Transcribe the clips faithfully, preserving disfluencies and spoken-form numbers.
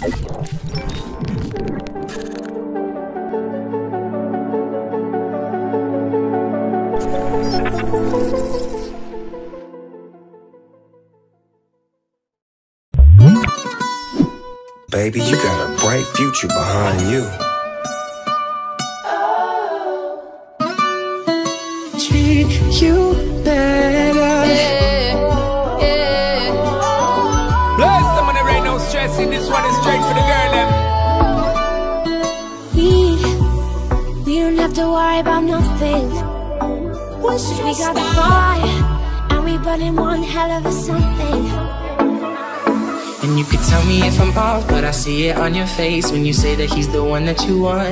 Baby, you got a bright future behind you. Treat you better. Yeah, yeah. Bless them on the rain, no stressing. This one is straight for the girl. We, we don't have to worry about nothing. We got the fire, and we burning one hell of a something. And you could tell me if I'm off, but I see it on your face when you say that he's the one that you want.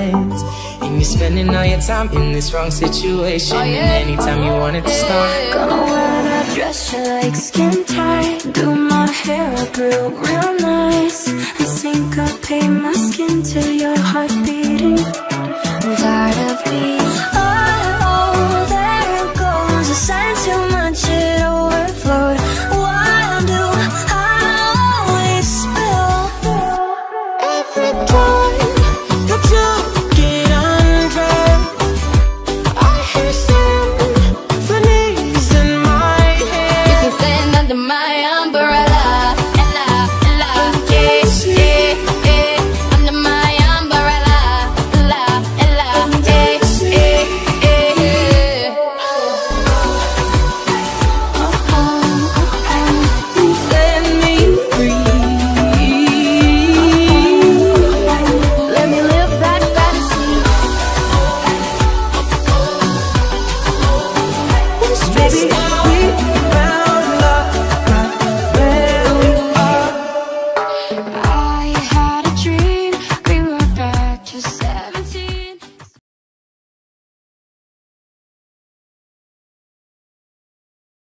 And you're spending all your time in this wrong situation. Oh, yeah. And anytime you want it to stop, yeah. Gonna wear that dress you like, skin tight. Do my hair up real, real nice. I think I'll paint my skin till your heart beating. I'm tired of being oh, oh, there it goes. I said too much, it overflowed.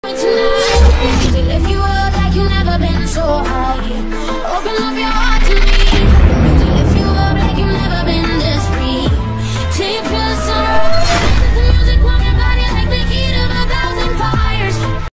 It's